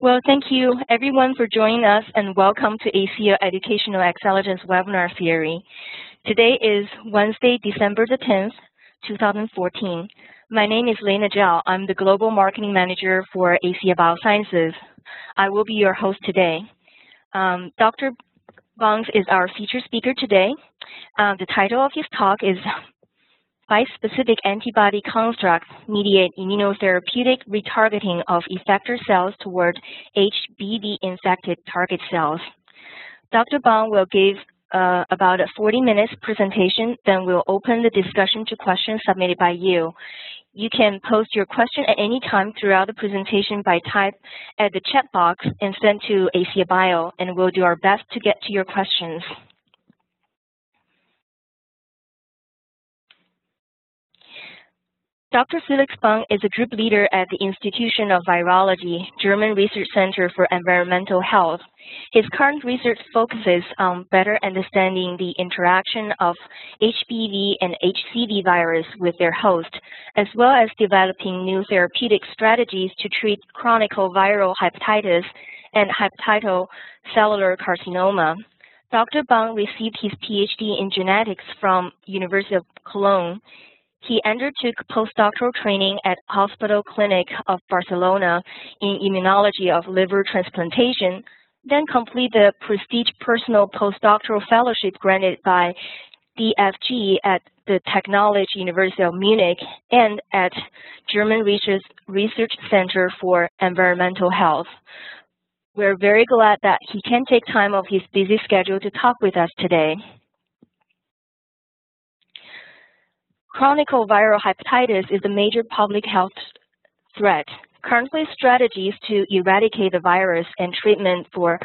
Well, thank you everyone for joining us and welcome to ACEA Educational xCELLigence webinar series. Today is Wednesday, December the 10th, 2014. My name is Lena Zhao. I'm the Global Marketing Manager for ACEA Biosciences. I will be your host today. Dr. Bohne is our featured speaker today. The title of his talk is Bispecific Antibody Constructs Mediate Immunotherapeutic Retargeting of Effector Cells Toward HBV-Infected Target Cells. Dr. Bohne will give about a 40-minute presentation, then we'll open the discussion to questions submitted by you. You can post your question at any time throughout the presentation by type at the chat box and send to ACEA Bio, and we'll do our best to get to your questions. Dr. Felix Bohne is a group leader at the Institute of Virology, German Research Center for Environmental Health. His current research focuses on better understanding the interaction of HBV and HCV virus with their host, as well as developing new therapeutic strategies to treat chronic viral hepatitis and hepatocellular carcinoma. Dr. Bohne received his PhD in genetics from University of Cologne. He undertook postdoctoral training at Hospital Clinic of Barcelona in immunology of liver transplantation, then completed the prestigious personal postdoctoral fellowship granted by DFG at the Technical University of Munich and at German Research Center for Environmental Health. We're very glad that he can take time off his busy schedule to talk with us today. Chronic viral hepatitis is a major public health threat. Currently, strategies to eradicate the virus and treatment for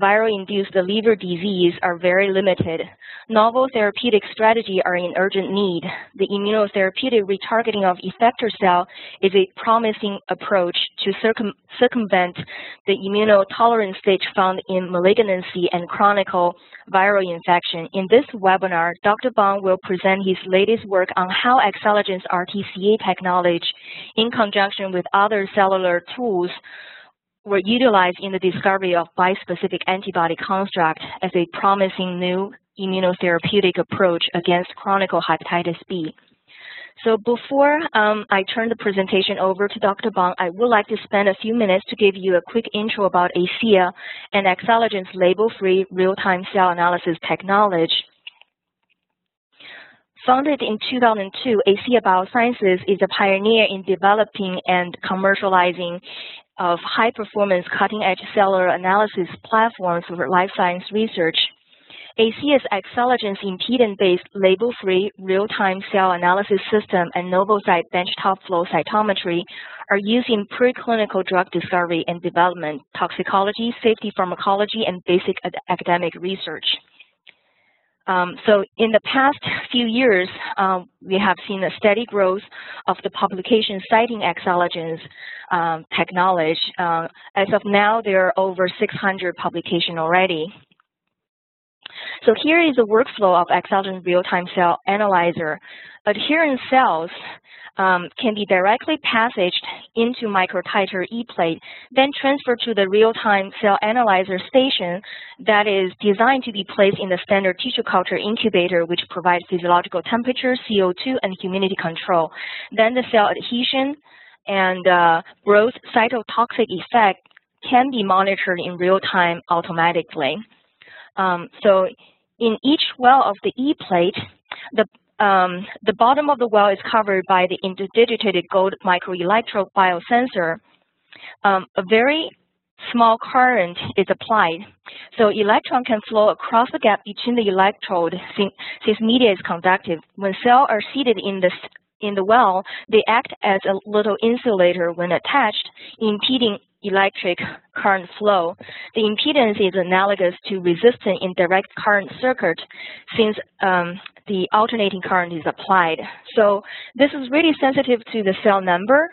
viral-induced liver disease are very limited. Novel therapeutic strategies are in urgent need. The immunotherapeutic retargeting of effector cell is a promising approach to circumvent the immunotolerance stage found in malignancy and chronic viral infection. In this webinar, Dr. Bohne will present his latest work on how xCELLigence RTCA technology, in conjunction with other cellular tools, were utilized in the discovery of bispecific antibody construct as a promising new immunotherapeutic approach against chronic hepatitis B. So before I turn the presentation over to Dr. Bohne, I would like to spend a few minutes to give you a quick intro about ACEA and xCELLigence label-free real-time cell analysis technology. Founded in 2002, ACEA Biosciences is a pioneer in developing and commercializing of high-performance cutting-edge cellular analysis platforms for life science research. ACEA's xCELLigence impedance-based label-free real-time cell analysis system and NovoCyte benchtop flow cytometry are used in preclinical drug discovery and development, toxicology, safety pharmacology, and basic academic research. So in the past few years, we have seen a steady growth of the publication citing xCELLigence technology. As of now, there are over 600 publications already. So here is the workflow of xCELLigence real-time cell analyzer. Adherent cells can be directly passaged into microtiter E-plate, then transferred to the real-time cell analyzer station that is designed to be placed in the standard tissue culture incubator, which provides physiological temperature, CO2, and humidity control. Then the cell adhesion and growth cytotoxic effect can be monitored in real time automatically. So in each well of the E-plate, the bottom of the well is covered by the interdigitated gold microelectrode biosensor. A very small current is applied, so electron can flow across the gap between the electrode since media is conductive. When cells are seated in the well, they act as a little insulator when attached, impeding electric current flow. The impedance is analogous to resistance in direct current circuit, since the alternating current is applied. So this is really sensitive to the cell number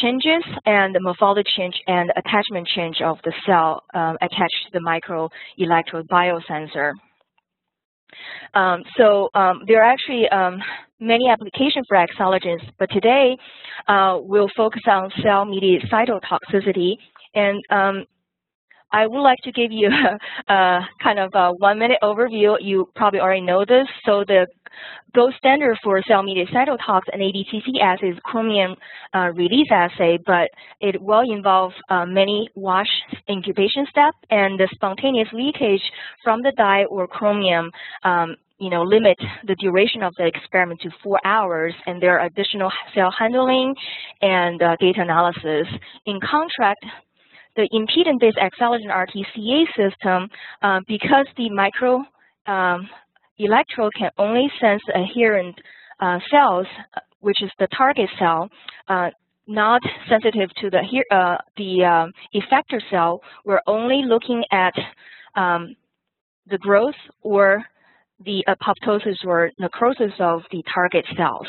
changes and the morphology change and attachment change of the cell attached to the microelectrode biosensor. There are actually many applications for xCELLigence, but today we'll focus on cell-mediated cytotoxicity And I would like to give you a kind of a 1-minute overview. You probably already know this. So the gold standard for cell-mediated cytotox and ADCC assay is chromium release assay, but it will involve many wash incubation steps, and the spontaneous leakage from the dye or chromium limit the duration of the experiment to 4 hours, and there are additional cell handling and data analysis. In contrast, the impedance-based xCELLigence RTCA system, because the micro electrode can only sense adherent cells, which is the target cell, not sensitive to the effector cell, we're only looking at the growth or the apoptosis or necrosis of the target cells.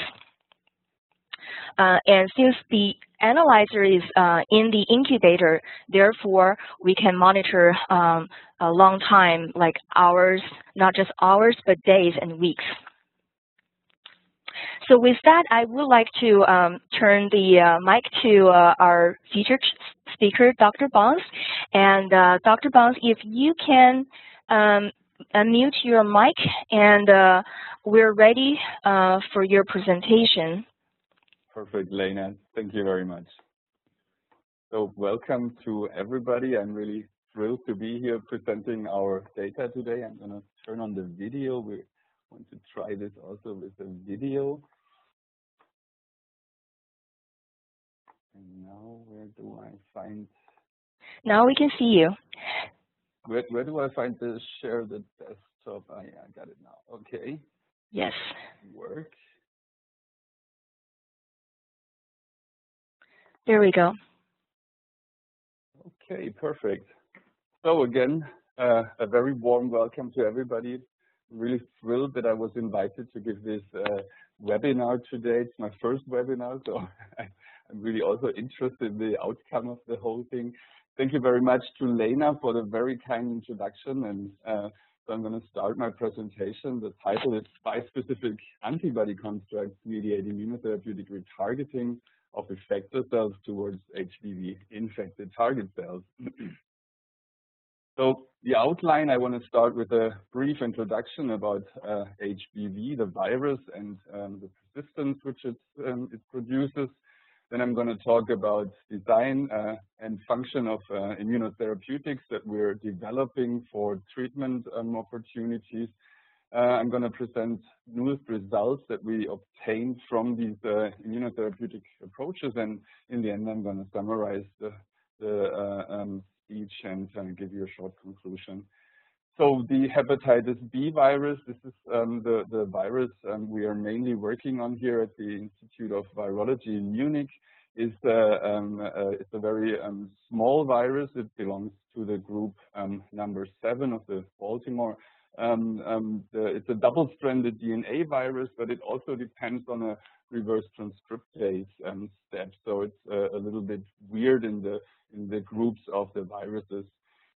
And since the analyzer is in the incubator, therefore we can monitor a long time, like hours, not just hours, but days and weeks. So with that, I would like to turn the mic to our featured speaker, Dr. Bohne. And Dr. Bohne, if you can unmute your mic, and we're ready for your presentation. Perfect, Lena. Thank you very much. So welcome to everybody. I'm really thrilled to be here presenting our data today. I'm going to turn on the video. We want to try this also with the video. And now where do I find? Now we can see you. Where do I find the share the desktop? Oh, yeah, I got it now. Okay. Yes. Work. There we go. Okay, perfect. So again, a very warm welcome to everybody. I'm really thrilled that I was invited to give this webinar today. It's my first webinar, so I'm really also interested in the outcome of the whole thing. Thank you very much to Lena for the very kind introduction. And so I'm going to start my presentation. The title is Bispecific Antibody Constructs Mediate Immunotherapeutic Retargeting of effector cells towards HBV-infected target cells. So the outline, I want to start with a brief introduction about HBV, the virus, and the persistence which it produces. Then I'm going to talk about design and function of immunotherapeutics that we're developing for treatment opportunities. I'm going to present newest results that we obtained from these immunotherapeutic approaches, and in the end, I'm going to summarize the speech and give you a short conclusion. So the hepatitis B virus, this is the virus we are mainly working on here at the Institute of Virology in Munich. It's a very small virus. It belongs to the group number 7 of the Baltimore. It's a double-stranded DNA virus, but it also depends on a reverse transcriptase step. So it's a little bit weird in the groups of the viruses.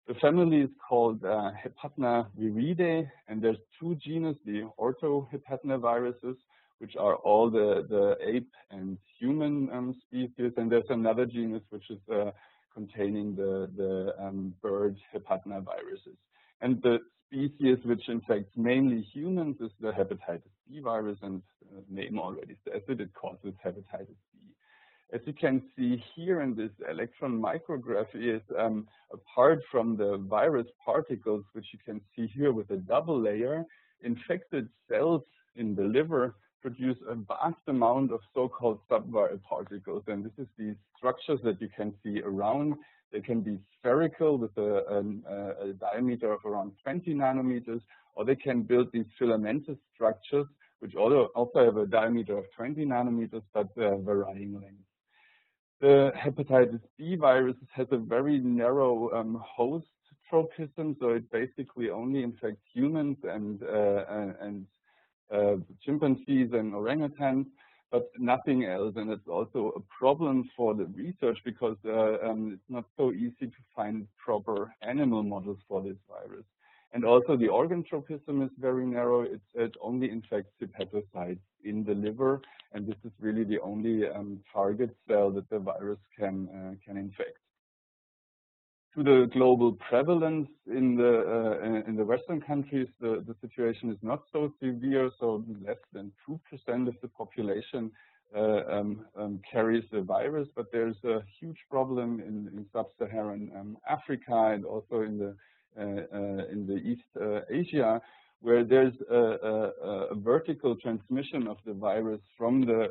The family is called Hepatnaviridae, and there's two genus, the orthohepatnaviruses, which are all the ape and human species, and there's another genus which is containing the bird hepatnaviruses. And the species which infects mainly humans is the hepatitis B virus, and the name already says it, it causes hepatitis B. As you can see here in this electron micrograph is, apart from the virus particles, which you can see here with a double layer, infected cells in the liver produce a vast amount of so-called subviral particles, and this is these structures that you can see around. They can be spherical with a diameter of around 20 nanometers, or they can build these filamentous structures, which also have a diameter of 20 nanometers, but varying length. The hepatitis B virus has a very narrow host tropism, so it basically only infects humans and chimpanzees and orangutans, but nothing else. And it's also a problem for the research because it's not so easy to find proper animal models for this virus. And also the organ tropism is very narrow. It only infects hepatocytes in the liver, and this is really the only target cell that the virus can infect. to the global prevalence in the Western countries, the situation is not so severe. So less than 2% of the population carries the virus, but there's a huge problem in sub-Saharan Africa and also in the East Asia, where there's a vertical transmission of the virus from the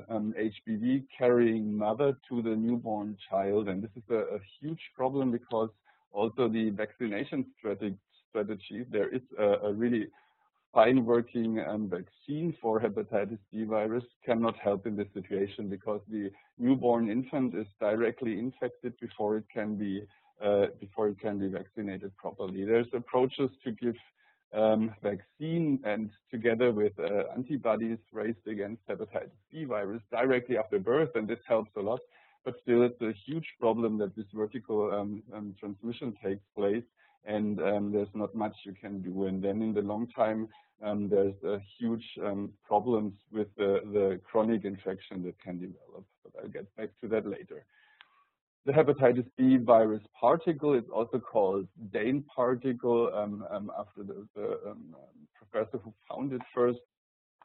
HBV carrying mother to the newborn child. And this is a huge problem because also the vaccination strategy, there is a really fine working vaccine for hepatitis B virus, cannot help in this situation because the newborn infant is directly infected before it can be vaccinated properly. There's approaches to give vaccine and together with antibodies raised against hepatitis B virus directly after birth, and this helps a lot, but still it's a huge problem that this vertical transmission takes place, and there's not much you can do. And then in the long time, there's huge problems with the chronic infection that can develop, but I'll get back to that later. The hepatitis B virus particle is also called Dane particle, after the professor who found it first.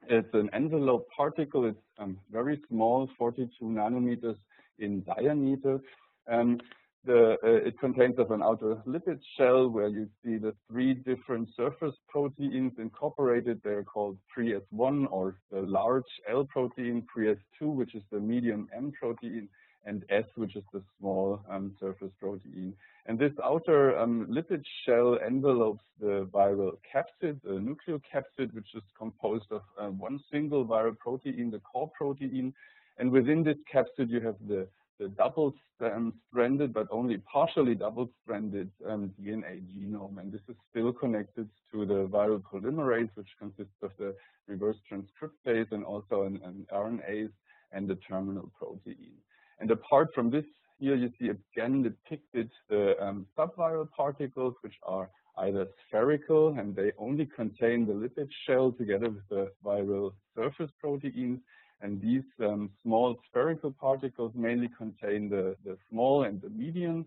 It's an envelope particle. It's very small, 42 nanometers in diameter. It contains of an outer lipid shell where you see the three different surface proteins incorporated. They're called Pre-S1 or the large L protein, Pre-S2, which is the medium M protein, and S, which is the small surface protein. And this outer lipid shell envelopes the viral capsid, the nucleocapsid, which is composed of one single viral protein, the core protein. And within this capsid, you have the double-stranded, but only partially double-stranded DNA genome. And this is still connected to the viral polymerase, which consists of the reverse transcriptase and also an RNase and the terminal protein. And apart from this, here you see again depicted the subviral particles, which are either spherical and they only contain the lipid shell together with the viral surface proteins. And these small spherical particles mainly contain the small and the medium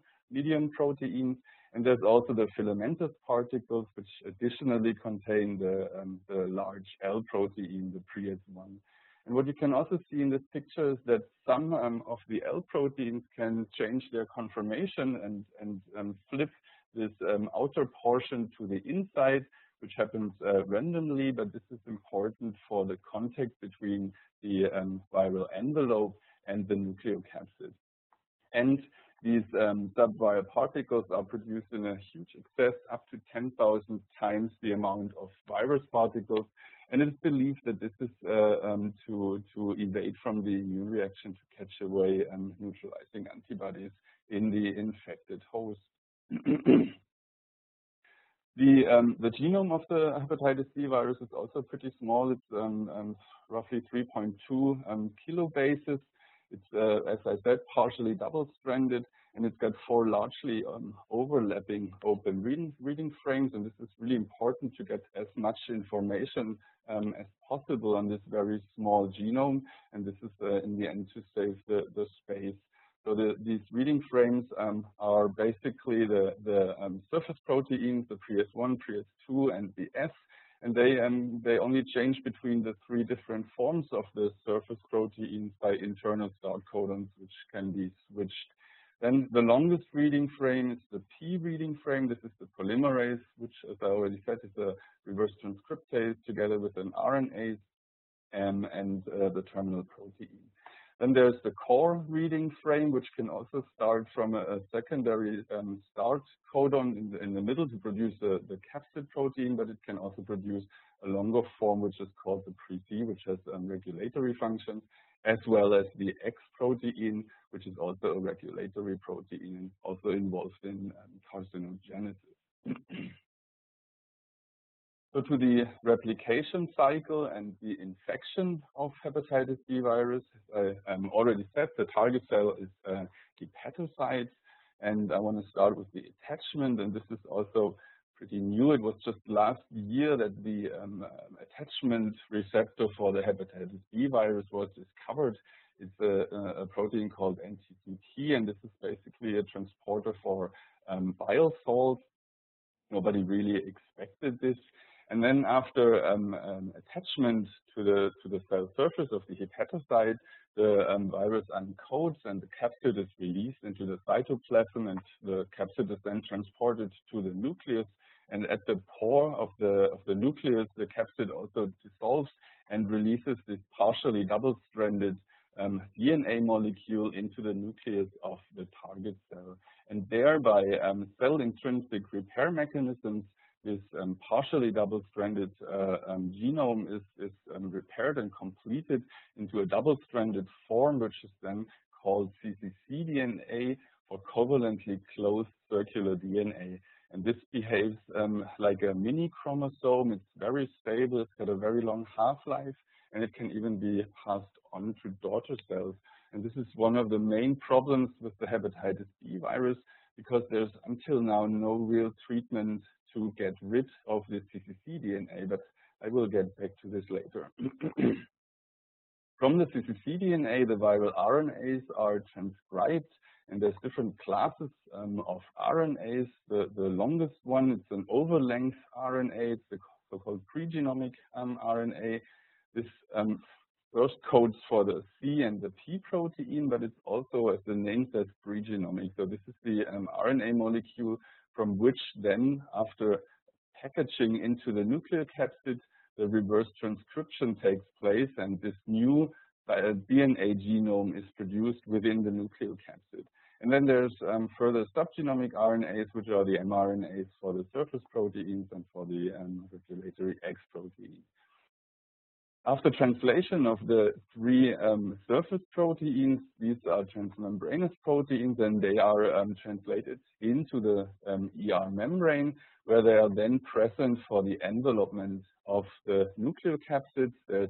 proteins. And there's also the filamentous particles, which additionally contain the large L protein, the Pre-S1. And what you can also see in this picture is that some of the L proteins can change their conformation and flip this outer portion to the inside, which happens randomly, but this is important for the contact between the viral envelope and the nucleocapsid. And these subviral particles are produced in a huge excess, up to 10,000 times the amount of virus particles. And it's believed that this is to evade from the immune reaction to catch away neutralizing antibodies in the infected host. The genome of the hepatitis B virus is also pretty small. It's roughly 3.2 kilobases. It's, as I said, partially double-stranded, and it's got four largely overlapping open reading frames, and this is really important to get as much information as possible on this very small genome, and this is in the end to save the space. So these reading frames are basically the surface proteins, the Pre-S1, Pre-S2, and the S, and they only change between the three different forms of the surface proteins by internal start codons, which can be switched. Then the longest reading frame is the P reading frame. This is the polymerase, which, as I already said, is a reverse transcriptase together with an RNase and the terminal protein. Then there's the core reading frame, which can also start from a secondary start codon in the middle to produce the capsid protein, but it can also produce a longer form, which is called the Pre-C, which has regulatory functions, as well as the X protein, which is also a regulatory protein and also involved in carcinogenesis. So to the replication cycle and the infection of hepatitis B virus, I already said the target cell is hepatocytes, and I want to start with the attachment, and this is also pretty new. It was just last year that the attachment receptor for the hepatitis B virus was discovered It's a protein called NTCP, and this is basically a transporter for bile salts. Nobody really expected this. And then after attachment to the cell surface of the hepatocyte, the virus uncoats and the capsid is released into the cytoplasm, and the capsid is then transported to the nucleus. And at the pore of the nucleus, the capsid also dissolves and releases this partially double-stranded DNA molecule into the nucleus of the target cell. And thereby, cell-intrinsic repair mechanisms, this partially double-stranded genome is repaired and completed into a double-stranded form, which is then called cccDNA, or covalently closed circular DNA. And this behaves like a mini chromosome. It's very stable, it's got a very long half-life, and it can even be passed on to daughter cells. And this is one of the main problems with the hepatitis B virus, because there's until now no real treatment to get rid of the cccDNA, but I will get back to this later. From the cccDNA, the viral RNAs are transcribed, and there's different classes of RNAs. The longest one, it's an overlength RNA, it's the so-called pregenomic RNA. This first codes for the C and the P protein, but it's also, as the name says, pregenomic. So this is the RNA molecule from which then, after packaging into the nucleocapsid, the reverse transcription takes place, and this new DNA genome is produced within the nucleocapsid. And then there's further subgenomic RNAs, which are the mRNAs for the surface proteins and for the regulatory X protein. After translation of the three surface proteins, these are transmembranous proteins, and they are translated into the ER membrane, where they are then present for the envelopment of the nucleocapsids. There's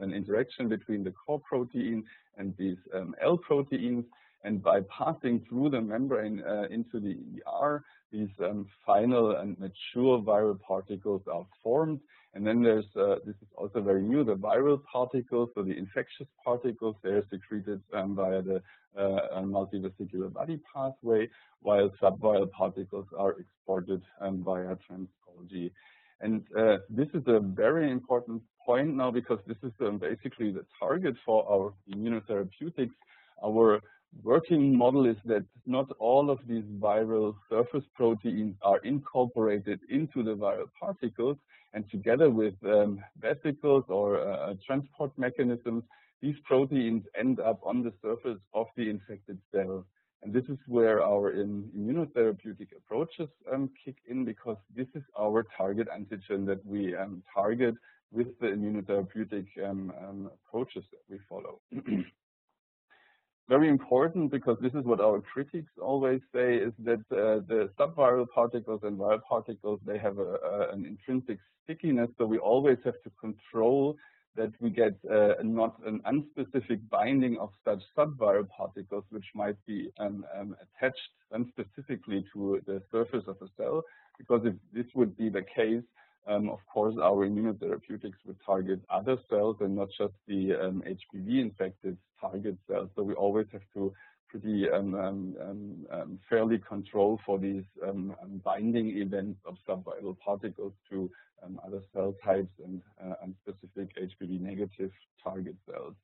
an interaction between the core protein and these L proteins, and by passing through the membrane into the ER, these final and mature viral particles are formed. And then there's, this is also very new, the viral particles, so the infectious particles, they are secreted via the multivesicular body pathway, while subviral particles are exported via transgolgi. And this is a very important point now, because this is basically the target for our immunotherapeutics. Our working model is that not all of these viral surface proteins are incorporated into the viral particles, and together with vesicles or transport mechanisms, these proteins end up on the surface of the infected cell. And this is where our immunotherapeutic approaches kick in, because this is our target antigen that we target with the immunotherapeutic approaches that we follow. Very important, because this is what our critics always say, is that the subviral particles and viral particles, they have an intrinsic stickiness, so we always have to control that we get not an unspecific binding of such subviral particles, which might be attached unspecifically to the surface of a cell, because if this would be the case, of course, our immunotherapeutics would target other cells and not just the HPV-infected target cells. So we always have to pretty fairly control for these binding events of subviral particles to other cell types and specific HPV-negative target cells.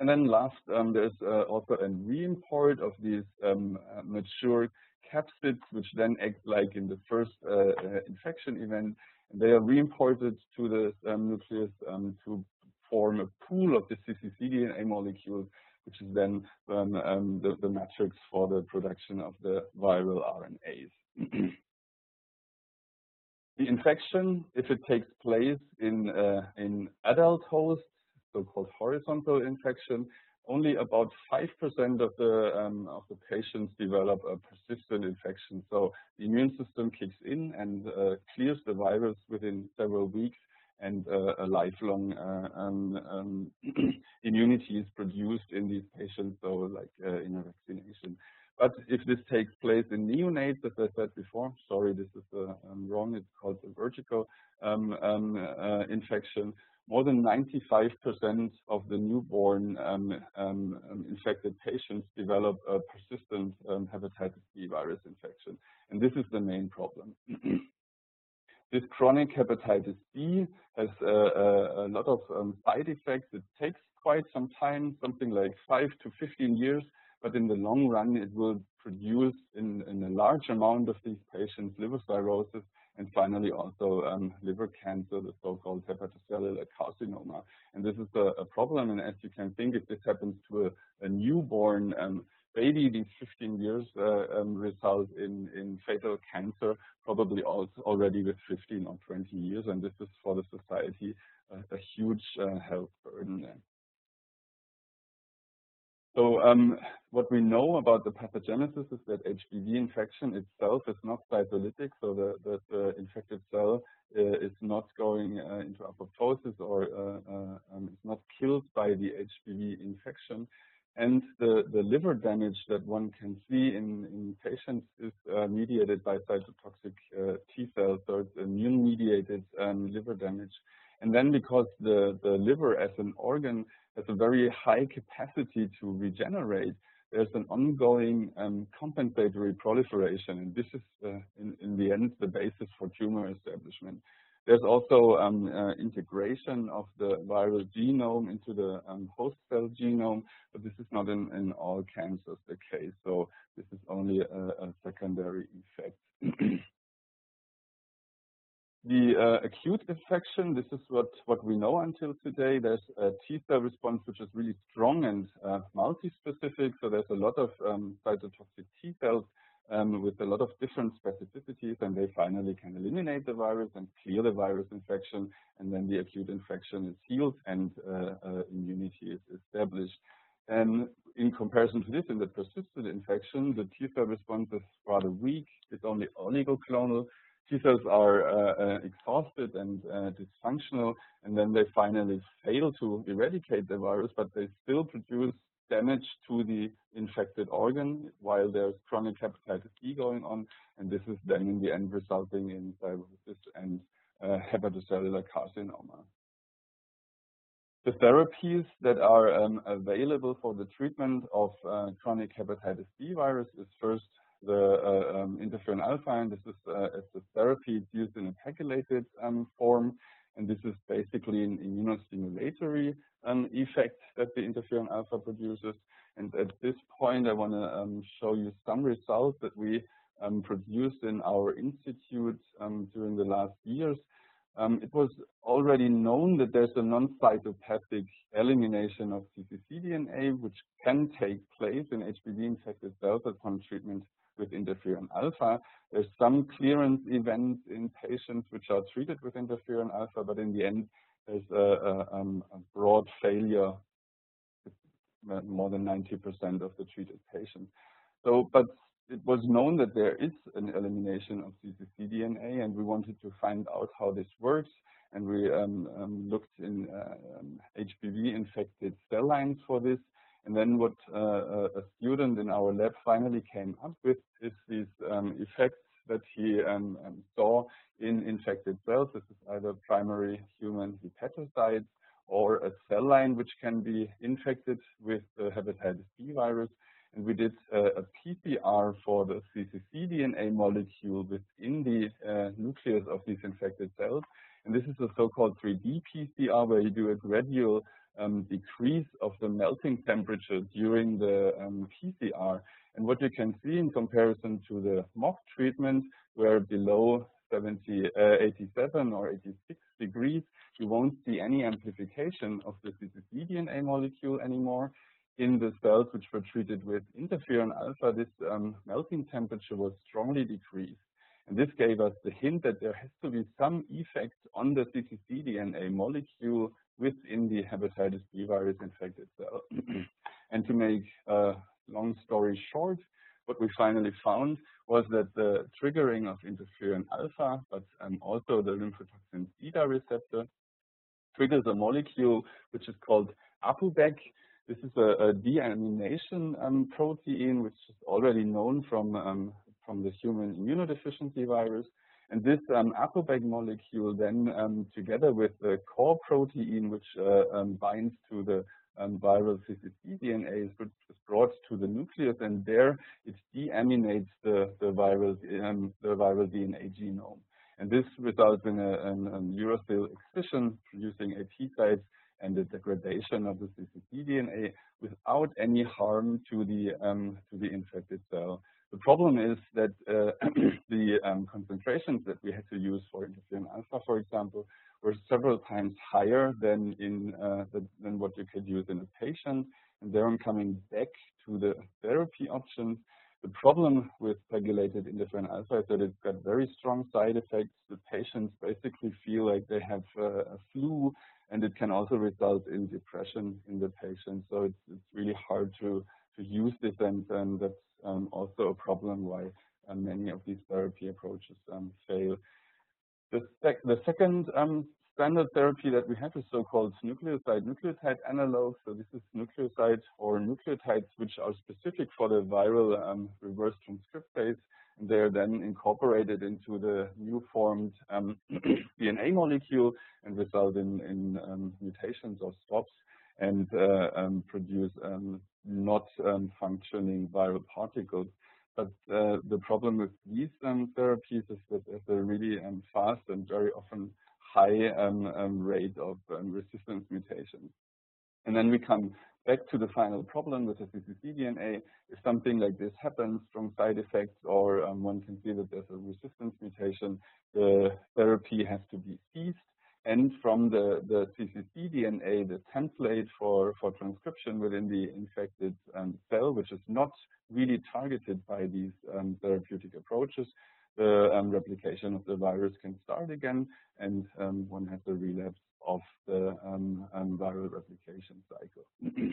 And then last, there's also a re-import of these mature capsids, which then act like in the first infection event, and they are reimported to the nucleus to form a pool of the cccDNA molecules, which is then the matrix for the production of the viral RNAs. The infection, if it takes place in adult hosts, so-called horizontal infection, only about 5% of the patients develop a persistent infection. So the immune system kicks in and clears the virus within several weeks, and a lifelong immunity is produced in these patients, so like in a vaccination. But if this takes place in neonates, as I said before, sorry, this is wrong, it's called a vertigo infection, more than 95% of the newborn infected patients develop a persistent hepatitis B virus infection. And this is the main problem. This chronic hepatitis B has a lot of side effects. It takes quite some time, something like 5 to 15 years, but in the long run, it will produce in a large amount of these patients liver cirrhosis and finally also liver cancer, the so-called hepatocellular carcinoma. And this is a problem, and as you can think, if this happens to a newborn baby, these 15 years result in fatal cancer, probably also already with 15 or 20 years, and this is for the society a huge health burden there. So what we know about the pathogenesis is that HBV infection itself is not cytolytic, so the infected cell is not going into apoptosis or is not killed by the HBV infection. And the liver damage that one can see in patients is mediated by cytotoxic T cells, so it's immune-mediated liver damage. And then because the liver as an organ has a very high capacity to regenerate, there's an ongoing compensatory proliferation, and this is in the end the basis for tumor establishment. There's also integration of the viral genome into the host cell genome, but this is not in all cancers the case, so this is only a secondary effect. The acute infection, this is what we know until today. There's a T-cell response which is really strong and multi-specific, so there's a lot of cytotoxic T-cells with a lot of different specificities, and they finally can eliminate the virus and clear the virus infection, and then the acute infection is healed and immunity is established. And in comparison to this, in the persistent infection, the T-cell response is rather weak. It's only oligoclonal. T cells are exhausted and dysfunctional, and then they finally fail to eradicate the virus, but they still produce damage to the infected organ while there's chronic hepatitis B going on, and this is then in the end resulting in cirrhosis and hepatocellular carcinoma. The therapies that are available for the treatment of chronic hepatitis B virus is first the interferon alpha, and this is as a therapy. It's used in a pegylated form, and this is basically an immunostimulatory effect that the interferon alpha produces. And at this point, I want to show you some results that we produced in our institute during the last years. It was already known that there's a non-cytopathic elimination of cccDNA, which can take place in HBV-infected cells upon treatment with interferon alpha. There's some clearance events in patients which are treated with interferon alpha, but in the end, there's a broad failure with more than 90% of the treated patients. So, but it was known that there is an elimination of cccDNA, and we wanted to find out how this works. And we looked in HBV-infected cell lines for this. And then what a student in our lab finally came up with is these effects that he saw in infected cells. This is either primary human hepatocytes or a cell line which can be infected with the hepatitis B virus. And we did a PCR for the cccDNA molecule within the nucleus of these infected cells. And this is a so-called 3D PCR, where you do a gradual decrease of the melting temperature during the PCR. And what you can see in comparison to the mock treatment, where below 87 or 86 degrees, you won't see any amplification of the cccDNA molecule anymore. In the cells which were treated with interferon alpha, this melting temperature was strongly decreased. And this gave us the hint that there has to be some effect on the cccDNA molecule within the hepatitis B virus infected cell. And to make a long story short, what we finally found was that the triggering of interferon alpha, but also the lymphotoxin beta receptor, triggers a molecule which is called APOBEC, This is a deamination protein, which is already known from the human immunodeficiency virus. And this APOBEC molecule then, together with the CAR protein, which binds to the viral cccDNA, is brought to the nucleus, and there it deaminates the viral DNA genome. And this results in a uracil excision, producing AP-sites and the degradation of the cccDNA without any harm to the infected cell. The problem is that the concentrations that we had to use for interferon alpha, for example, were several times higher than in than what you could use in a patient. And then coming back to the therapy options, the problem with pegylated interferon alpha is that it's got very strong side effects. The patients basically feel like they have a flu, and it can also result in depression in the patient. So it's really hard to use this, and that's also a problem why many of these therapy approaches fail. The second standard therapy that we have is so-called nucleoside-nucleotide analogs. So this is nucleoside or nucleotides which are specific for the viral reverse transcriptase, and they are then incorporated into the new formed DNA molecule and result in mutations or stops and produce not functioning viral particles. But the problem with these therapies is that there's a really fast and very often high rate of resistance mutations. And then we come back to the final problem with the cccDNA. If something like this happens, strong side effects, or one can see that there's a resistance mutation, the therapy has to be ceased. And from the cccDNA, the template for transcription within the infected cell, which is not really targeted by these therapeutic approaches, the replication of the virus can start again, and one has a relapse of the viral replication cycle.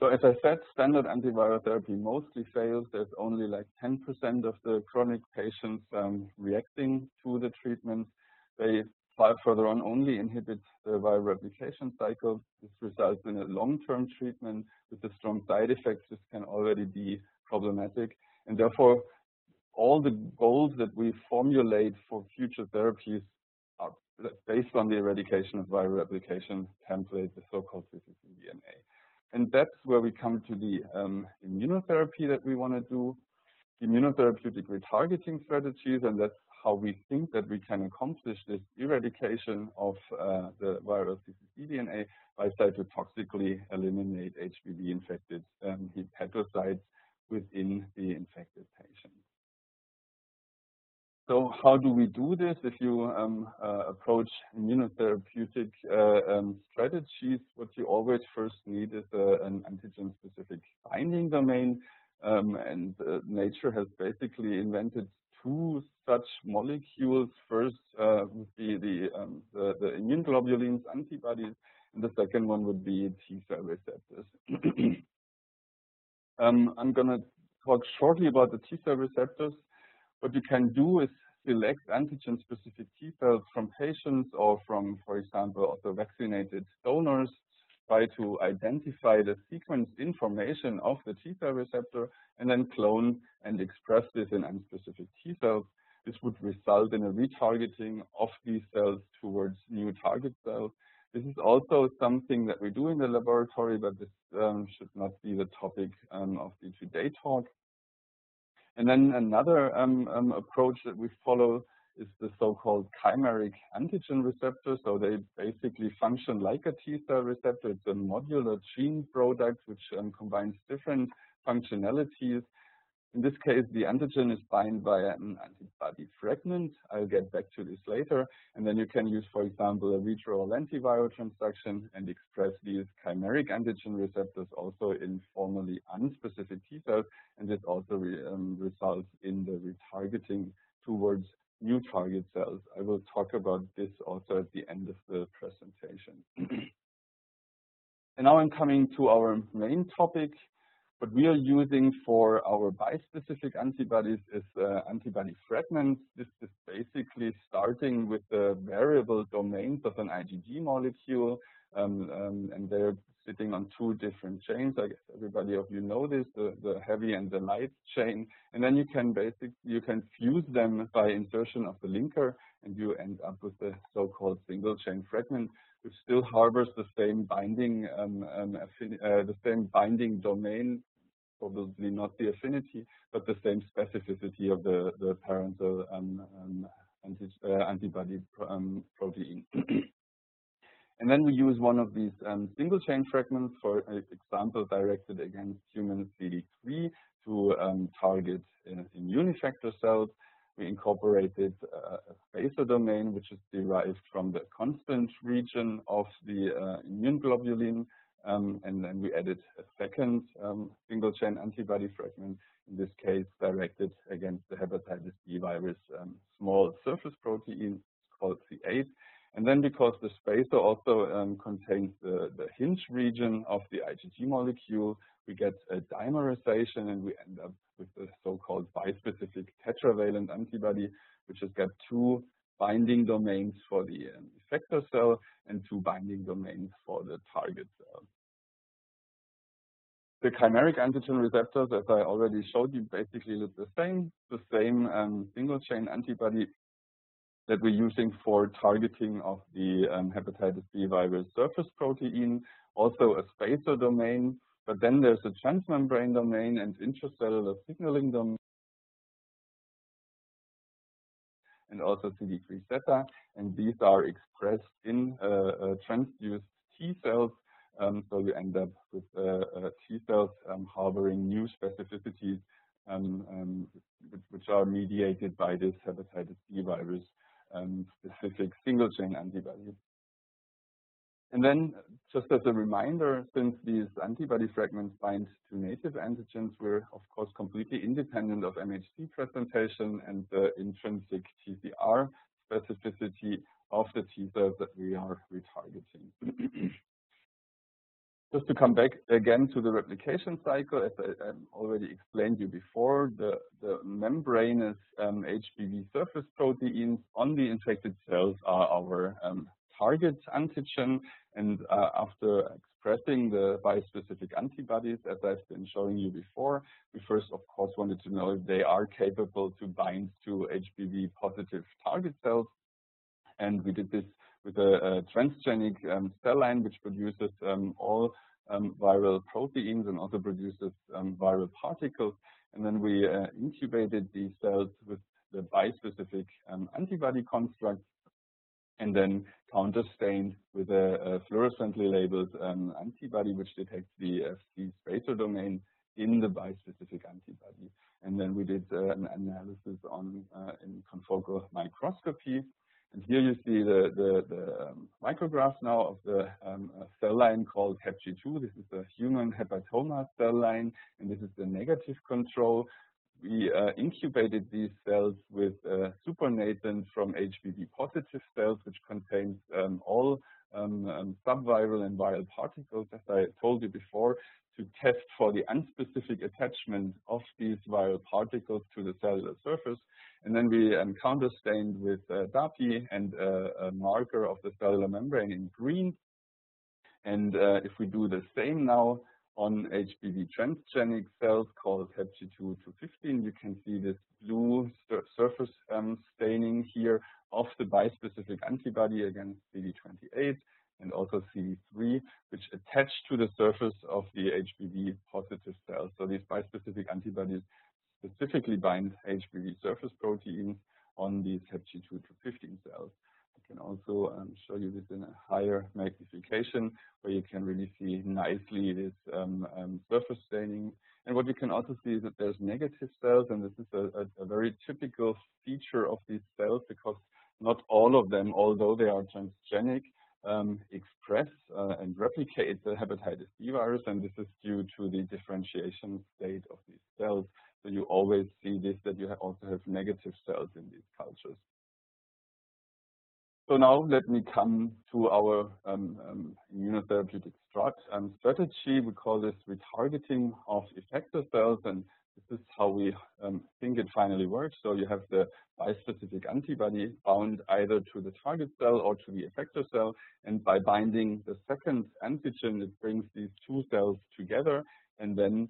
So as I said, standard antiviral therapy mostly fails. There's only like 10% of the chronic patients reacting to the treatment. They further on only inhibit the viral replication cycle. This results in a long-term treatment with the strong side effects. This can already be problematic, and therefore all the goals that we formulate for future therapies are based on the eradication of viral replication template, the so-called cccDNA. And that's where we come to the immunotherapy that we want to do, immunotherapeutic retargeting strategies, and that's how we think that we can accomplish this eradication of the viral cccDNA by cytotoxically eliminate HBV-infected hepatocytes within the infected patient. So how do we do this? If you approach immunotherapeutic strategies, what you always first need is an antigen-specific binding domain, and nature has basically invented two such molecules. First would be the immune globulins, antibodies, and the second one would be T-cell receptors. I'm going to talk shortly about the T-cell receptors. What you can do is select antigen-specific T cells from patients or from, for example, also vaccinated donors, try to identify the sequence information of the T cell receptor, and then clone and express this in unspecific T cells. This would result in a retargeting of these cells towards new target cells. This is also something that we do in the laboratory, but this should not be the topic of the today talk. And then another approach that we follow is the so-called chimeric antigen receptor. So they basically function like a T-cell receptor. It's a modular gene product which combines different functionalities. In this case, the antigen is bound by an antibody fragment. I'll get back to this later. And then you can use, for example, a retroviral antiviral transduction and express these chimeric antigen receptors also in formally unspecific T cells. And this also results in the retargeting towards new target cells. I will talk about this also at the end of the presentation. And now I'm coming to our main topic, What we are using for our bispecific antibodies is antibody fragments. This is basically starting with the variable domains of an IgG molecule, and they're sitting on two different chains. I guess everybody of you know this, the heavy and the light chain. And then you can fuse them by insertion of the linker, and you end up with the so-called single chain fragment, which still harbors the same binding domain, probably not the affinity, but the same specificity of the parental antibody protein. And then we use one of these single chain fragments, for example, directed against human CD3 to target immune effector cells. We incorporated a spacer domain, which is derived from the constant region of the immune globulin, and then we added a second single chain antibody fragment, in this case directed against the hepatitis B virus small surface protein called C8. And then, because the spacer also contains the hinge region of the IgG molecule, we get a dimerization, and we end up with the so-called bispecific tetravalent antibody, which has got two binding domains for the effector cell and two binding domains for the target cell. The chimeric antigen receptors, as I already showed you, basically look the same single-chain antibody that we're using for targeting of the hepatitis B virus surface protein, also a spacer domain, but then there's a transmembrane domain and intracellular signaling domain, and also CD3 zeta, and these are expressed in transduced T cells, so you end up with T cells harboring new specificities, which are mediated by this hepatitis B virus specific single chain antibody. And then, just as a reminder, since these antibody fragments bind to native antigens, we're of course completely independent of MHC presentation and the intrinsic TCR specificity of the T cells that we are retargeting. Just to come back again to the replication cycle, as I already explained you before, the membranous HBV surface proteins on the infected cells are our target antigen, and after expressing the bispecific antibodies, as I've been showing you before, we first of course wanted to know if they are capable to bind to HBV positive target cells, and we did this with a transgenic cell line which produces all viral proteins and also produces viral particles, and then we incubated these cells with the bispecific antibody construct, and then counterstained with a fluorescently labeled antibody which detects the Fc spacer domain in the bispecific antibody. And then we did an analysis on in confocal microscopy. And here you see the micrograph now of the cell line called HepG2. This is a human hepatoma cell line, and this is the negative control. We incubated these cells with supernatant from HBV positive cells, which contains all subviral and viral particles, as I told you before, to test for the unspecific attachment of these viral particles to the cellular surface. And then we counterstained with DAPI and a marker of the cellular membrane in green. And if we do the same now on HBV transgenic cells called HEPG2.2.15, you can see this blue surface staining here of the bispecific antibody against CD28 and also CD3, which attach to the surface of the HBV positive cells. So these bispecific antibodies specifically bind HBV surface proteins on these HEPG2.2.15 cells. I can also show you this in a higher magnification, where you can really see nicely this surface staining. And what you can also see is that there's negative cells, and this is a very typical feature of these cells, because not all of them, although they are transgenic, express and replicate the hepatitis B virus, and this is due to the differentiation state of these cells. So you always see this, that you also have negative cells in these cultures. So now let me come to our immunotherapeutic drug strategy. We call this retargeting of effector cells, and this is how we think it finally works. So you have the bispecific antibody bound either to the target cell or to the effector cell, and by binding the second antigen, it brings these two cells together, and then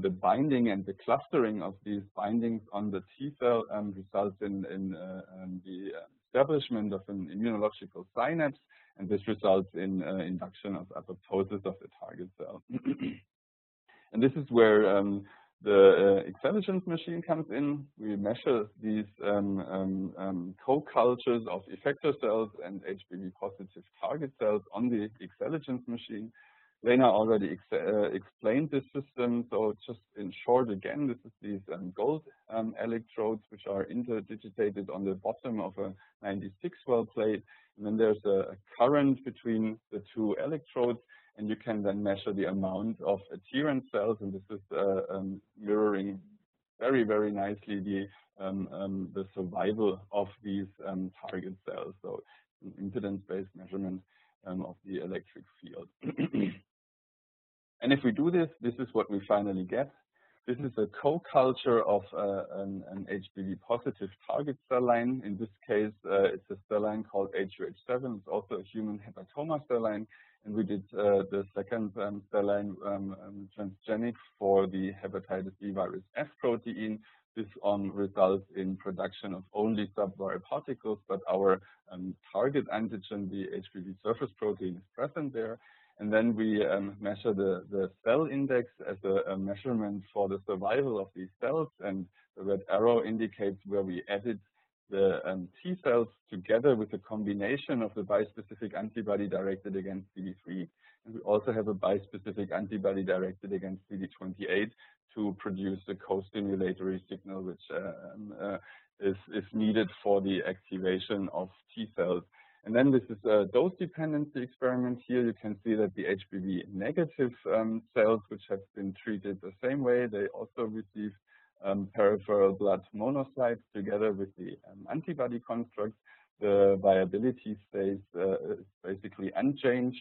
the binding and the clustering of these bindings on the T cell results in the establishment of an immunological synapse, and this results in induction of apoptosis of the target cell. And this is where the xCELLigence machine comes in. We measure these co-cultures of effector cells and HBV-positive target cells on the xCELLigence machine. Lena already explained this system, so just in short again, this is these gold electrodes which are interdigitated on the bottom of a 96-well plate, and then there's a current between the two electrodes, and you can then measure the amount of adherent cells, and this is mirroring very, very nicely the survival of these target cells, so an impedance-based measurement of the electric field. And if we do this, this is what we finally get. This is a co-culture of an HBV-positive target cell line. In this case, it's a cell line called HUH7. It's also a human hepatoma cell line. And we did the second cell line transgenic for the hepatitis B virus F protein. This results in production of only subviral particles, but our target antigen, the HBV surface protein, is present there. And then we measure the cell index as a measurement for the survival of these cells, and the red arrow indicates where we added the T cells together with a combination of the bispecific antibody directed against CD3. And we also have a bispecific antibody directed against CD28 to produce the co-stimulatory signal which is needed for the activation of T cells. And then this is a dose dependency experiment. Here you can see that the HBV negative cells, which have been treated the same way, they also receive peripheral blood monocytes together with the antibody constructs. The viability stays basically unchanged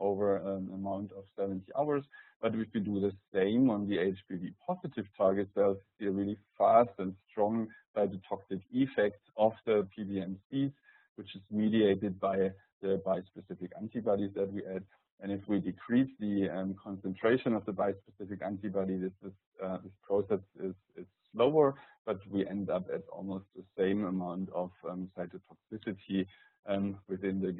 over an amount of 70 hours. But if we do the same on the HBV positive target cells, you see a really fast and strong cytotoxic effect of the PBMCs, which is mediated by the bispecific antibodies that we add. And if we decrease the concentration of the bispecific antibody, this process is slower, but we end up at almost the same amount of cytotoxicity within the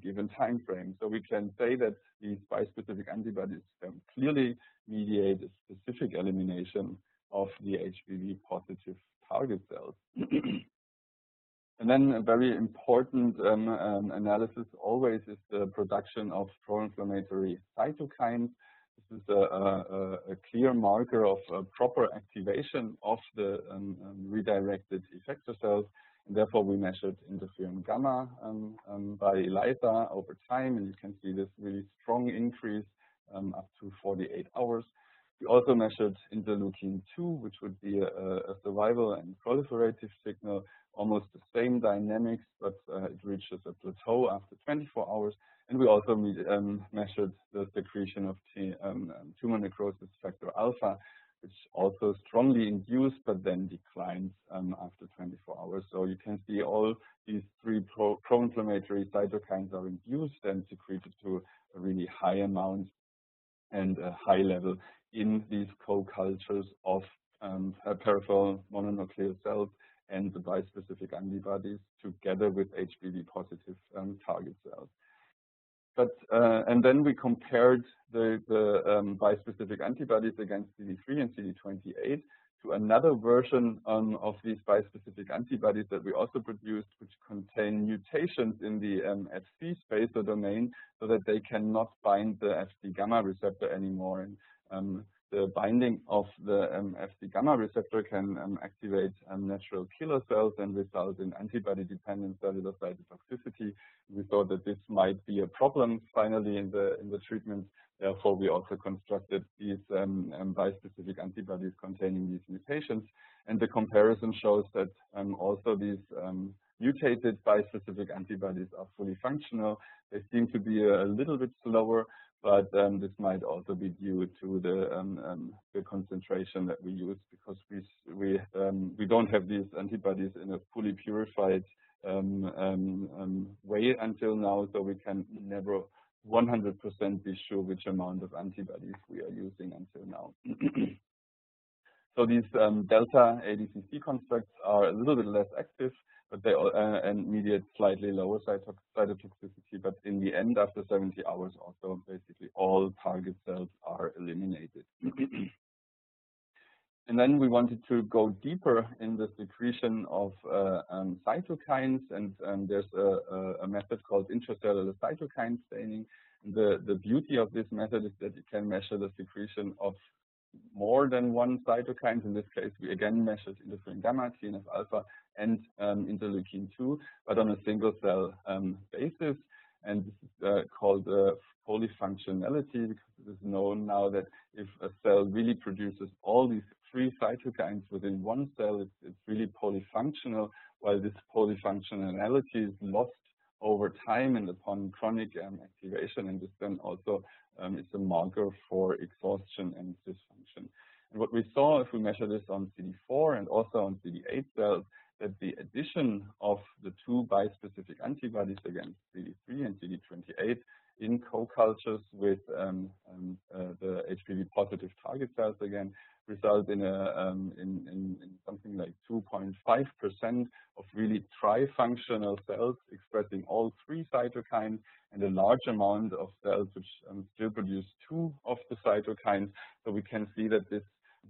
given time frame. So we can say that these bispecific antibodies clearly mediate a specific elimination of the HBV positive target cells. And then a very important analysis always is the production of pro-inflammatory cytokines. This is a clear marker of proper activation of the redirected effector cells. And therefore, we measured interferon gamma by ELISA over time, and you can see this really strong increase up to 48 hours. We also measured interleukin-2, which would be a survival and proliferative signal, almost the same dynamics, but it reaches a plateau after 24 hours. And we also measured the secretion of tumor necrosis factor alpha, which also strongly induced, but then declines after 24 hours. So you can see all these three pro-inflammatory cytokines are induced and secreted to a really high amount and a high level in these co-cultures of peripheral mononuclear cells and the bispecific antibodies together with HBV-positive target cells. But and then we compared the bispecific antibodies against CD3 and CD28 to another version of these bispecific antibodies that we also produced, which contain mutations in the Fc spacer domain, so that they cannot bind the Fc gamma receptor anymore. And, the binding of the Fc gamma receptor can activate natural killer cells and result in antibody-dependent cellular cytotoxicity. We thought that this might be a problem finally in the treatment. Therefore, we also constructed these bispecific antibodies containing these mutations. And the comparison shows that also these mutated bispecific antibodies are fully functional. They seem to be a little bit slower, but this might also be due to the concentration that we use, because we don't have these antibodies in a fully purified way until now, so we can never 100% be sure which amount of antibodies we are using until now. So these delta ADCC constructs are a little bit less active, but they and mediate slightly lower cytotoxicity. But in the end, after 70 hours, also basically all target cells are eliminated. And then we wanted to go deeper in the secretion of cytokines, and there's a method called intracellular cytokine staining. The beauty of this method is that you can measure the secretion of more than one cytokine. In this case, we again measured interferon gamma, TNF-alpha, and interleukin-2, but on a single cell basis. And this is called polyfunctionality, because it is known now that if a cell really produces all these three cytokines within one cell, it's really polyfunctional, while this polyfunctionality is lost over time and upon chronic activation, and this then also is a marker for exhaustion and dysfunction. And what we saw, if we measure this on CD4 and also on CD8 cells, that the addition of the two bispecific antibodies against CD3 and CD28 in co-cultures with the HPV-positive target cells again result in something like 2.5% of really trifunctional cells expressing all three cytokines, and a large amount of cells which still produce two of the cytokines. So we can see that this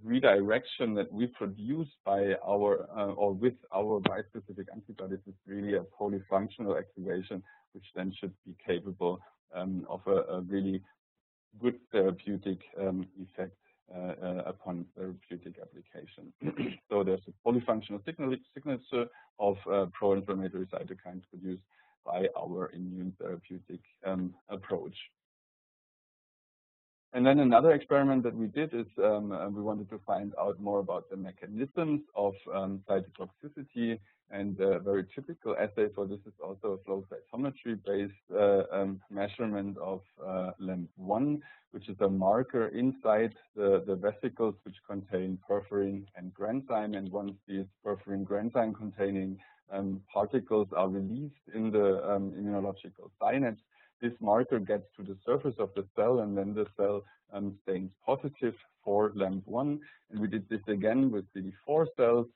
redirection that we produce by our or with our bispecific antibodies is really a polyfunctional activation, which then should be capable of a really good therapeutic effect upon therapeutic application. So there's a polyfunctional signature of pro-inflammatory cytokines produced by our immune therapeutic approach. And then another experiment that we did is we wanted to find out more about the mechanisms of cytotoxicity, and a very typical assay for this is also a flow cytometry-based measurement of LAMP1, which is a marker inside the vesicles which contain perforin and granzyme. And once these perforin granzyme-containing particles are released in the immunological synapse, this marker gets to the surface of the cell, and then the cell stains positive for LAMP1. And we did this again with CD4 cells,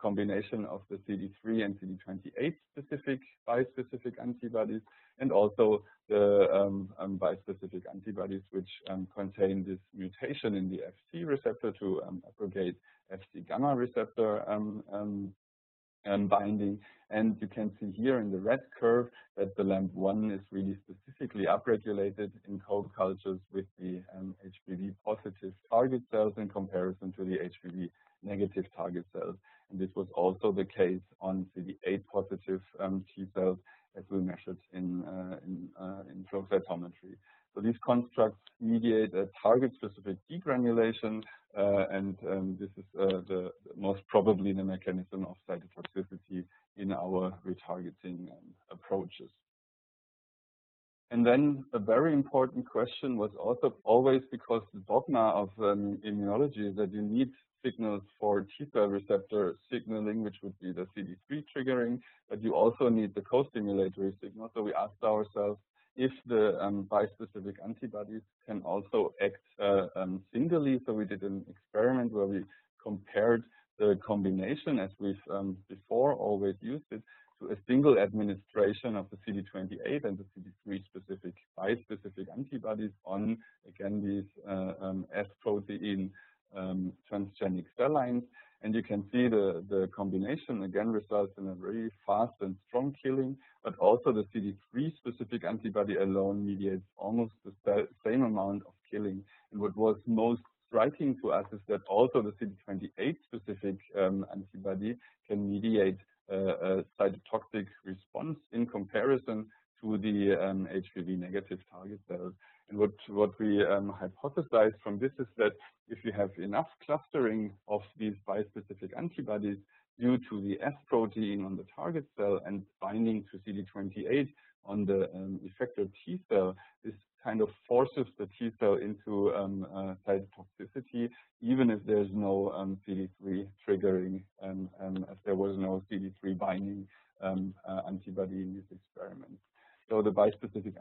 combination of the CD3 and CD28 specific bispecific antibodies, and also the bispecific antibodies which contain this mutation in the Fc receptor to abrogate Fc gamma receptor binding. And you can see here in the red curve that the LAMP1 is really specifically upregulated in co-cultures with the HPV-positive target cells in comparison to the HPV-negative target cells. And this was also the case on CD8-positive T cells, as we measured in flow cytometry. So these constructs mediate a target-specific degranulation, and this is the most probably the mechanism of cytotoxicity in our retargeting approaches. And then a very important question was also always, because the dogma of immunology is that you need signals for T cell receptor signaling, which would be the CD3 triggering, but you also need the co-stimulatory signal. So we asked ourselves if the bispecific antibodies can also act singly. So we did an experiment where we compared the combination, as we've before always used it, to a single administration of the CD28 and the CD3 specific bispecific antibodies on, again, these S protein transgenic cell lines. And you can see the combination again results in a very fast and strong killing, but also the CD3 specific antibody alone mediates almost the same amount of killing. And what was most striking to us is that also the CD28 specific antibody can mediate a cytotoxic response in comparison to the HPV negative target cells. And what we hypothesized from this is that if you have enough clustering of these bispecific antibodies, due to the S protein on the target cell and binding to CD28 on the effector T cell, this kind of forces the T cell into cytotoxicity, even if there's no CD3 triggering, as there was no CD3 binding antibody in this experiment. So the bispecific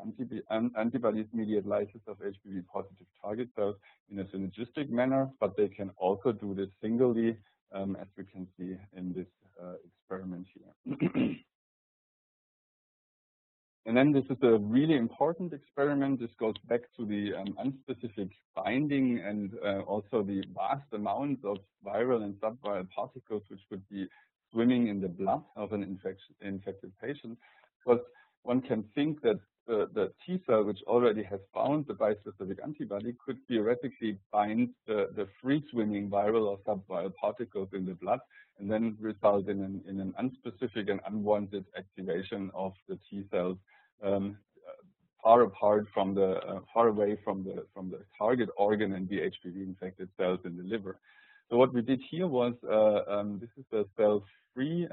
antibodies mediate lysis of HBV positive target cells in a synergistic manner, but they can also do this singly, as we can see in this experiment here. And then this is a really important experiment. This goes back to the unspecific binding and also the vast amounts of viral and subviral particles which would be swimming in the blood of an infected patient. Because one can think that the T cell, which already has bound the bispecific antibody, could theoretically bind the free-swimming viral or subviral particles in the blood and then result in an unspecific and unwanted activation of the T cells far away from the target organ and the HPV-infected cells in the liver. So what we did here was, this is the cell-free,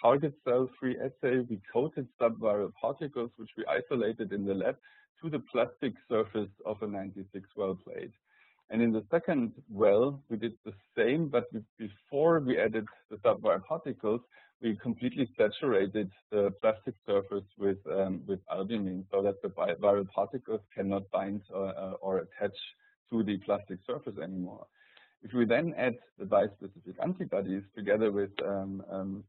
target cell-free assay. We coated subviral particles, which we isolated in the lab, to the plastic surface of a 96-well plate. And in the second well, we did the same, but before we added the subviral particles, we completely saturated the plastic surface with albumin, so that the viral particles cannot bind or attach to the plastic surface anymore. If we then add the bispecific antibodies together with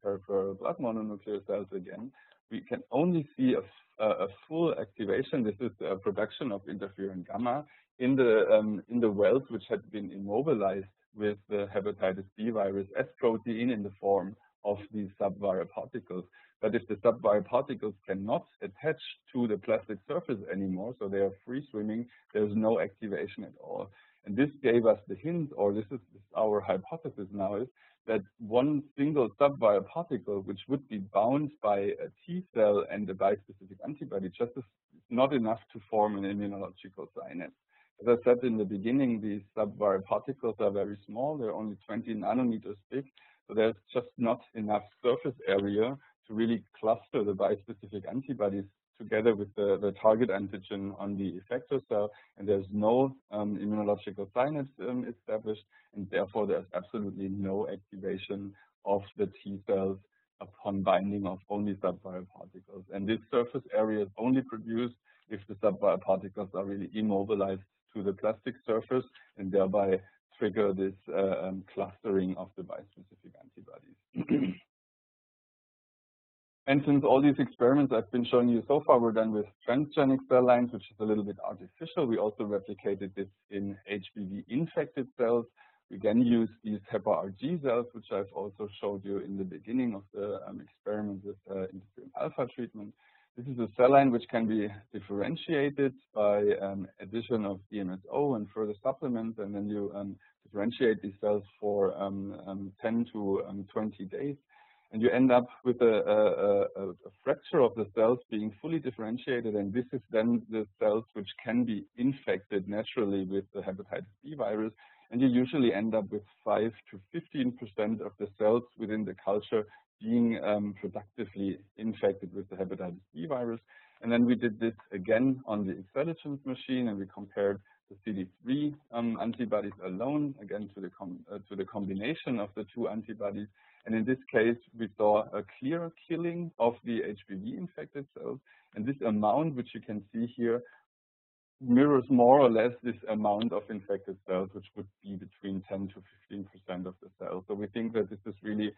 peripheral blood mononuclear cells again, we can only see a full activation. This is the production of interferon gamma in the wells which had been immobilized with the hepatitis B virus S protein in the form of these subviral particles. But if the subviral particles cannot attach to the plastic surface anymore, so they are free swimming, there's no activation at all. And this gave us the hint, or this is our hypothesis now, is that one single subviral particle, which would be bound by a T cell and a bispecific antibody, just is not enough to form an immunological synapse. As I said in the beginning, these subviral particles are very small. They're only 20 nanometers thick. So there's just not enough surface area to really cluster the bispecific antibodies together with the target antigen on the effector cell, and there's no immunological synapse established, and therefore there's absolutely no activation of the T cells upon binding of only subviral particles. And this surface area is only produced if the subviral particles are really immobilized to the plastic surface and thereby trigger this clustering of the bispecific antibodies. And since all these experiments I've been showing you so far were done with transgenic cell lines, which is a little bit artificial, we also replicated this in HBV-infected cells. We then used these HEPA RG cells, which I've also showed you in the beginning of the experiment with interferon alpha treatment. This is a cell line which can be differentiated by addition of DMSO and further supplements, and then you differentiate these cells for 10 to 20 days. And you end up with a fracture of the cells being fully differentiated, and this is then the cells which can be infected naturally with the hepatitis B virus. And you usually end up with 5 to 15% of the cells within the culture being productively infected with the hepatitis B virus. And then we did this again on the xCELLigence machine, and we compared the CD3 antibodies alone, again, to the combination of the two antibodies. And in this case, we saw a clear killing of the HBV-infected cells. And this amount, which you can see here, mirrors more or less this amount of infected cells, which would be between 10 to 15% of the cells. So we think that this is really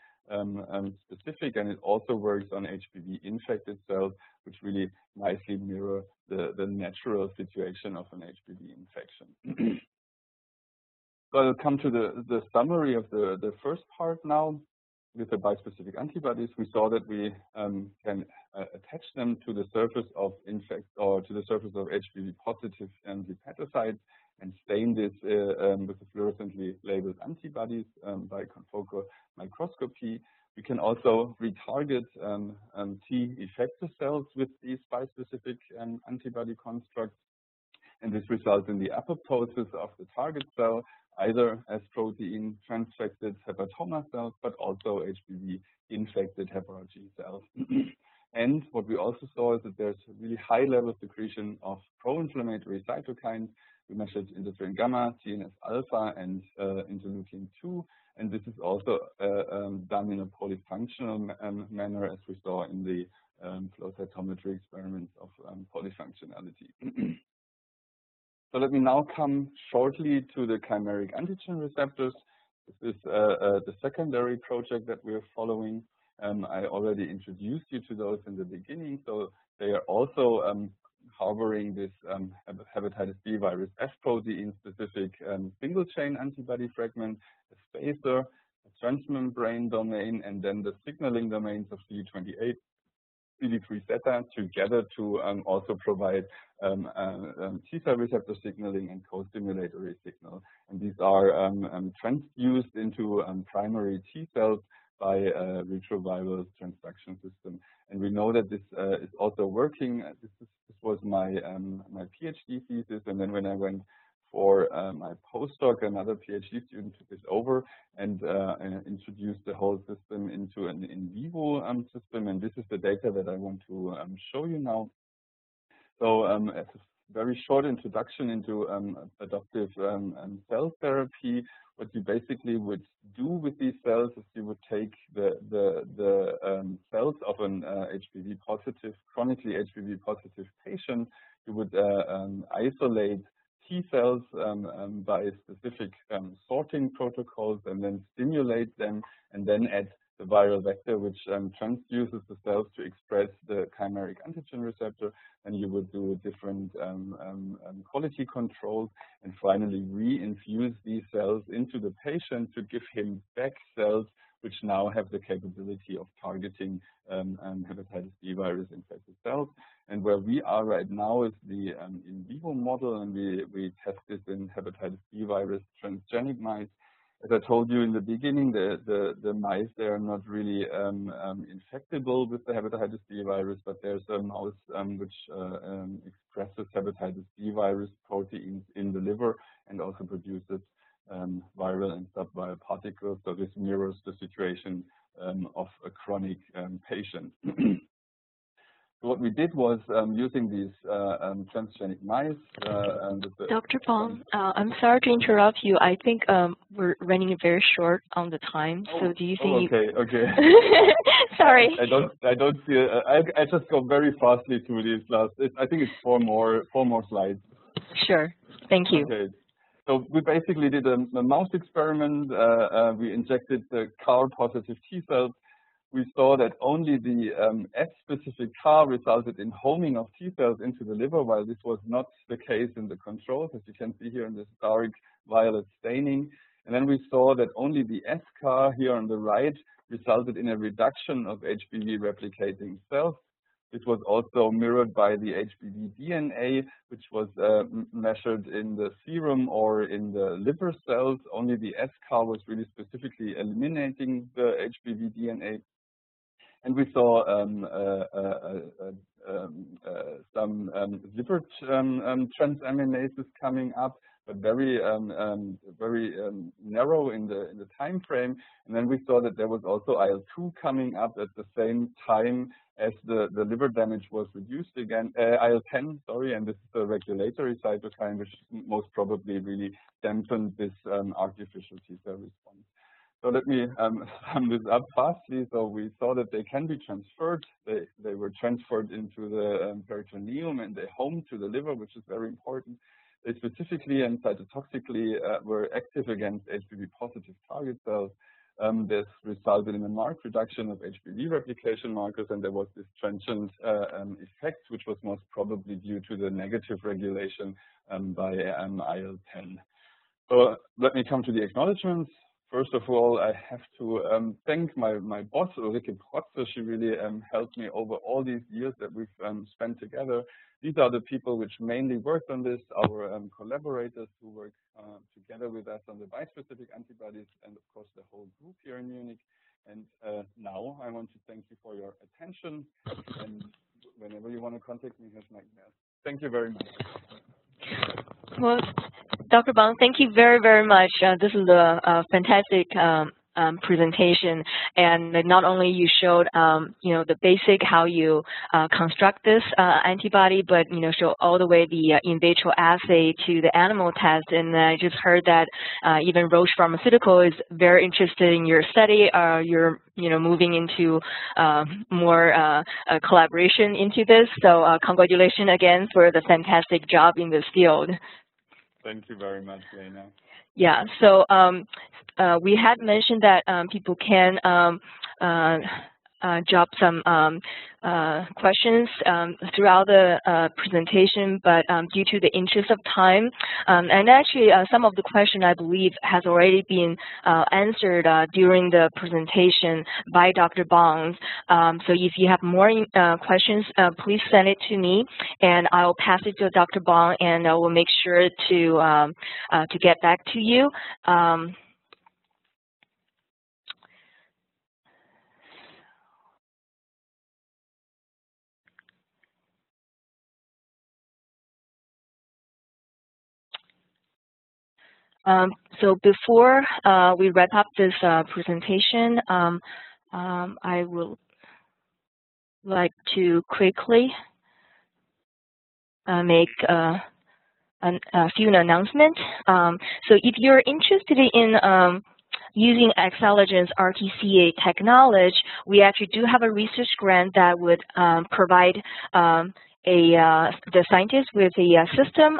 specific, and it also works on HBV-infected cells, which really nicely mirror the natural situation of an HBV infection. So I'll come to the summary of the first part now. With the bispecific antibodies, we saw that we can attach them to the surface of HBV-positive hepatocytes and stain this with the fluorescently labeled antibodies by confocal microscopy. We can also retarget T effector cells with these bispecific antibody constructs, and this results in the apoptosis of the target cell either as protein-transfected hepatoma cells, but also HBV-infected HEPA RG cells. And what we also saw is that there's a really high level of secretion of pro-inflammatory cytokines. We measured interferon gamma, TNF-alpha, and interleukin-2, and this is also done in a polyfunctional manner, as we saw in the flow cytometry experiments of polyfunctionality. So let me now come shortly to the chimeric antigen receptors. This is the secondary project that we are following. I already introduced you to those in the beginning, so they are also harboring this hepatitis B virus F protein-specific single-chain antibody fragment, a spacer, a transmembrane domain, and then the signaling domains of CD28, CD3 zeta together to also provide T-cell receptor signaling and co-stimulatory signal. And these are transduced into primary T-cells by retroviral transduction system. And we know that this is also working. This was my my PhD thesis, and then when I went for my postdoc, another PhD student took this over and introduced the whole system into an in vivo system, and this is the data that I want to show you now. So as a very short introduction into adoptive cell therapy, what you basically would do with these cells is you would take the cells of an HPV-positive, chronically HPV-positive patient. You would isolate T cells by specific sorting protocols and then stimulate them, and then add the viral vector, which transduces the cells to express the chimeric antigen receptor, and you would do different quality controls, and finally reinfuse these cells into the patient to give him back cells which now have the capability of targeting hepatitis B virus infected cells. And where we are right now is the in vivo model, and we test this in hepatitis B virus transgenic mice. As I told you in the beginning, the mice, they are not really infectable with the hepatitis B virus, but there's a mouse which expresses hepatitis B virus proteins in the liver and also produces viral and subviral particles. So this mirrors the situation of a chronic patient. So what we did was using these transgenic mice. Dr. Bohne, I'm sorry to interrupt you. I think we're running very short on the time. So do you think? Oh, okay. Sorry. I don't see. I just go very fastly through these last. I think it's four more slides. Sure. Thank you. Okay. So we basically did a mouse experiment. We injected the CAR positive T cells. We saw that only the F-specific CAR resulted in homing of T cells into the liver, while this was not the case in the controls, as you can see here in this dark violet staining. And then we saw that only the S-CAR here on the right resulted in a reduction of HBV replicating cells. This was also mirrored by the HBV DNA, which was measured in the serum or in the liver cells. Only the S-CAR was really specifically eliminating the HBV DNA. And we saw some liver transaminases coming up, but very narrow in the time frame. And then we saw that there was also IL-2 coming up at the same time as the liver damage was reduced again. IL-10, sorry, and this is the regulatory cytokine, which most probably really dampened this artificial T-cell response. So let me sum this up fastly. So we saw that they can be transferred. They were transferred into the peritoneum and they home to the liver, which is very important. They specifically and cytotoxically were active against HBV-positive target cells. This resulted in a marked reduction of HBV replication markers, and there was this transient effect, which was most probably due to the negative regulation by IL-10. So let me come to the acknowledgements. First of all, I have to thank my boss, Ulrike Protzer. She really helped me over all these years that we've spent together. These are the people which mainly worked on this, our collaborators who work together with us on the bispecific antibodies, and of course the whole group here in Munich. And now I want to thank you for your attention, and whenever you want to contact me, here's my email. Thank you very much. Well, Dr. Bohne, thank you very, very much. This is a fantastic presentation, and not only you showed the basic how you construct this antibody, but show all the way the in vitro assay to the animal test. And I just heard that even Roche Pharmaceutical is very interested in your study. You're moving into more collaboration into this. So congratulations again for the fantastic job in this field. Thank you very much, Lena. Yeah, so we had mentioned that people can drop some questions throughout the presentation, but due to the interest of time, and actually some of the question I believe has already been answered during the presentation by Dr. Bohne. So if you have more questions, please send it to me, and I'll pass it to Dr. Bohne, and I will make sure to get back to you. So before we wrap up this presentation, I would like to quickly make a few announcements. So if you're interested in using xCELLigence RTCA technology, we actually do have a research grant that would provide the scientist with a system,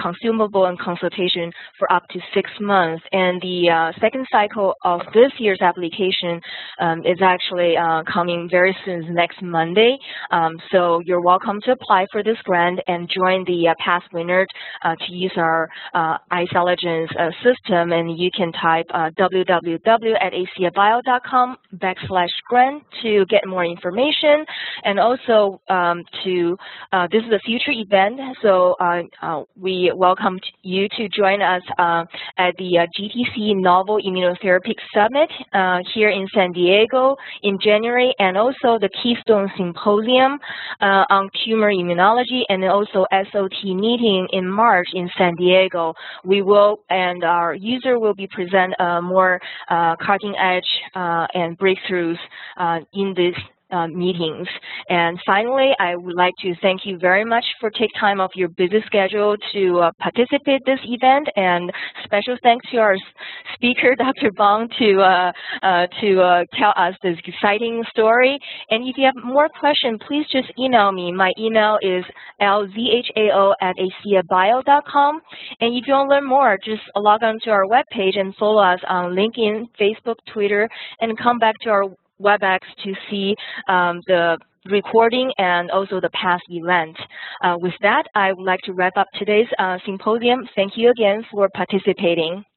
consumable, and consultation for up to 6 months. And the second cycle of this year's application is actually coming very soon, next Monday. So you're welcome to apply for this grant and join the past winners to use our xCELLigence system. And you can type www.aceabio.com/grant to get more information. And also this is a future event, so we welcome you to join us at the GTC Novel Immunotherapy Summit here in San Diego in January, and also the Keystone Symposium on Tumor Immunology, and also SOT meeting in March in San Diego. We will, and our user will be present more cutting edge and breakthroughs in this meetings. And finally, I would like to thank you very much for taking time off your busy schedule to participate this event. And special thanks to our speaker, Dr. Bohne, to tell us this exciting story. And if you have more questions, please just email me. My email is lzhao@aceabio.com. And if you want to learn more, just log on to our webpage and follow us on LinkedIn, Facebook, Twitter, and come back to our WebEx to see the recording and also the past event. With that, I would like to wrap up today's symposium. Thank you again for participating.